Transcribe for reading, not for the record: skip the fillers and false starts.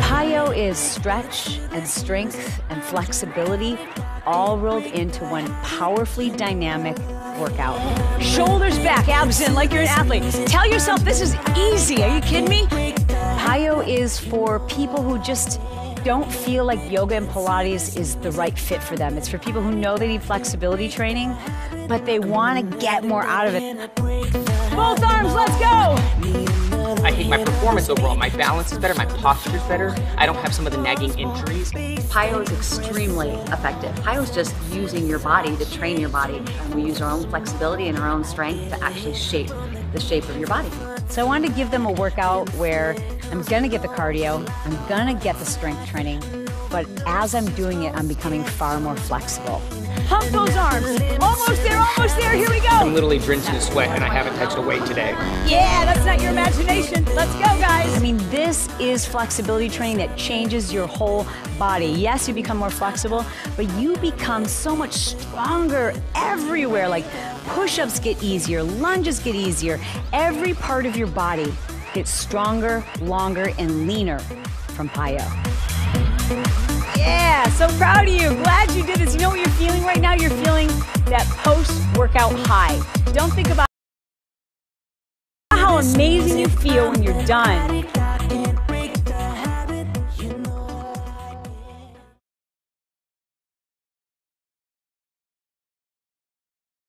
PiYo is stretch and strength and flexibility all rolled into one powerfully dynamic workout. Shoulders back, abs in like you're an athlete. Tell yourself this is easy. Are you kidding me? PiYo is for people who just don't feel like yoga and Pilates is the right fit for them. It's for people who know they need flexibility training, but they want to get more out of it. Both arms, let's go! I think my performance overall, my balance is better, my posture is better. I don't have some of the nagging injuries. PiYo is extremely effective. PiYo is just using your body to train your body. And we use our own flexibility and our own strength to actually shape the shape of your body. So I wanted to give them a workout where I'm gonna get the cardio, I'm gonna get the strength training, but as I'm doing it, I'm becoming far more flexible. Pump those arms. Almost there, here we go. I'm literally drenched in sweat and I haven't touched a weight today. Yeah, that's not your imagination. Let's go, guys. I mean, this is flexibility training that changes your whole body. Yes, you become more flexible, but you become so much stronger everywhere. Like push-ups get easier, lunges get easier. Every part of your body gets stronger, longer, and leaner from PiYo. Yeah, so proud of you. Glad you did this. You know what you're feeling right now? You're feeling that post-workout high. Don't think about how amazing you feel when you're done.